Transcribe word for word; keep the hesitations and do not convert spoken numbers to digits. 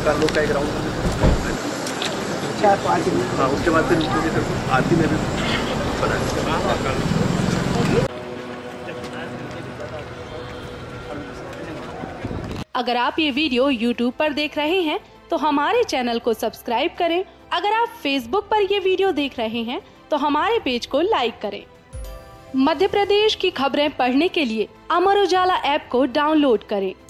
यहाँ का लोग का एक राउंड चार पाँच मिनट, हाँ उसके बाद फिर मुझे आरती में भी बना। अगर आप ये वीडियो YouTube पर देख रहे हैं तो हमारे चैनल को सब्सक्राइब करें। अगर आप Facebook पर ये वीडियो देख रहे हैं तो हमारे पेज को लाइक करें। मध्य प्रदेश की खबरें पढ़ने के लिए अमर उजाला ऐप को डाउनलोड करें।